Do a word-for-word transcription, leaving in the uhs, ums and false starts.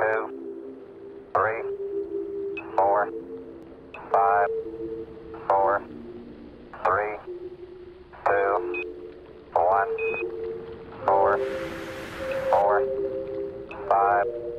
two, three, four, five, four, three, two, one, four, four, five.